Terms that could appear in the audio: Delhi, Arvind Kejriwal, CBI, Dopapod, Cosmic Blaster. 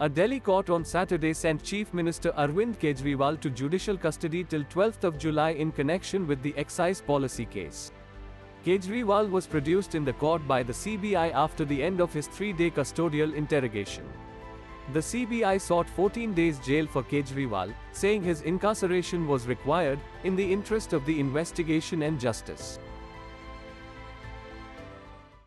A Delhi court on Saturday sent Chief Minister Arvind Kejriwal to judicial custody till 12th of July in connection with the excise policy case. Kejriwal was produced in the court by the CBI after the end of his three-day custodial interrogation. The CBI sought 14 days jail for Kejriwal, saying his incarceration was required, in the interest of the investigation and justice.